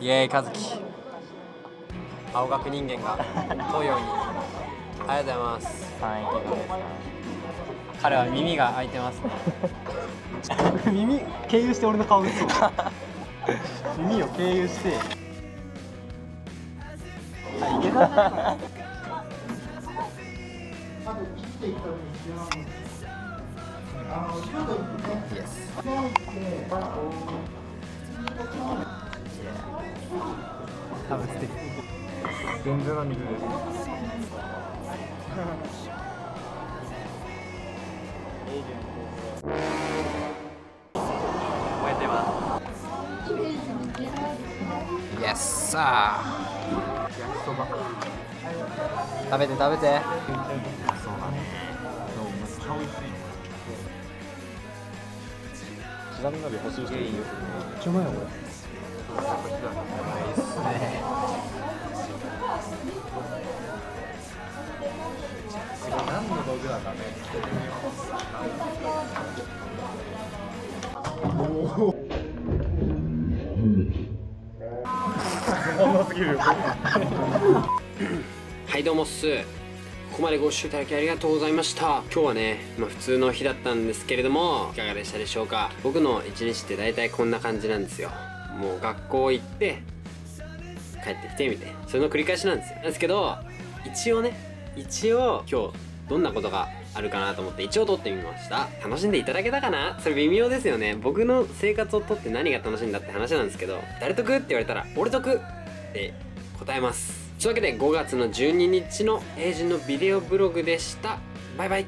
イエーイ、カズキ青学人間が東洋にありがとうございます。3駅分ですか。彼は耳が開いてますね。耳経由して俺の顔ですよ。耳を経由して、あ、いけた。イエス。多分素敵。全然の水です。燃えてます。イエス。さあ。焼きそば。食べて食べて。そうだね。そう、めっちゃ美味しい。刻み鍋欲しい人いるよ。めっちゃうまいなこれ。何の道具だかね。おお。重すぎる。はい、どうもっす。ここまでご視聴いただきありがとうございました。今日はね、普通の日だったんですけれども、いかがでしたでしょうか。僕の一日って大体こんな感じなんですよ。もう学校行って帰ってきてみたいな、それの繰り返しなんですよ。なんですけど一応今日どんなことがあるかなと思って一応撮ってみました。楽しんでいただけたかな。それ微妙ですよね。僕の生活を撮って何が楽しいんだって話なんですけど、誰得って言われたら俺得って答えます。というわけで5月の12日の英順のビデオブログでした。バイバイ。